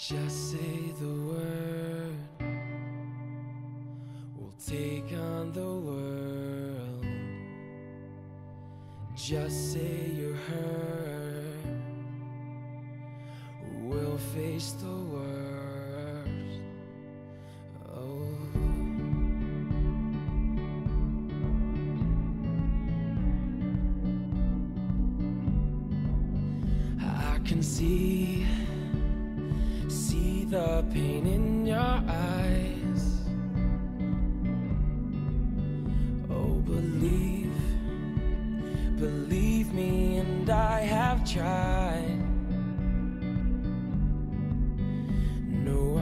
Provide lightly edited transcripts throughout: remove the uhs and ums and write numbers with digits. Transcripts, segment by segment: Just say the word, we'll take on the world. Just say you're hurt, we'll face the worst. Oh, I can see the pain in your eyes. Oh, believe me, and I have tried. No,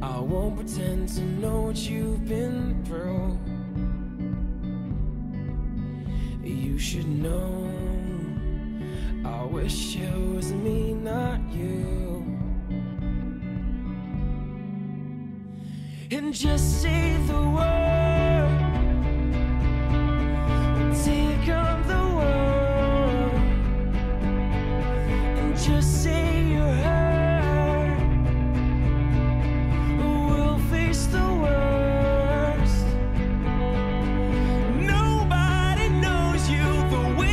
I won't pretend to know what you've been through. You should know, I wish it was me, not you. And just say the word, take on the world. And just say you're hurt, we'll face the worst. Nobody knows you the way.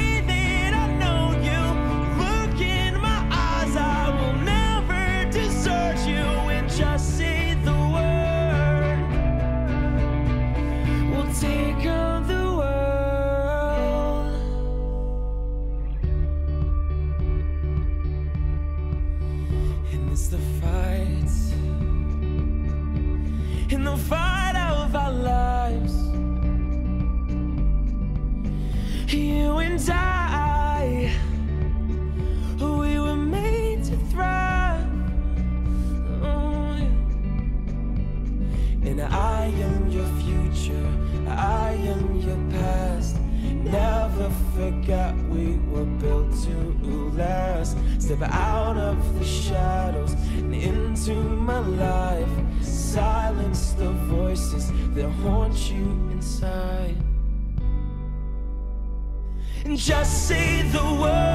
In the fight of our lives, you and I, we were made to thrive. Oh, yeah. And I am your future, I am your past. Never forget we were built to last. Step out of the shadows and into my life. Silence the voices that haunt you inside. And just say the word.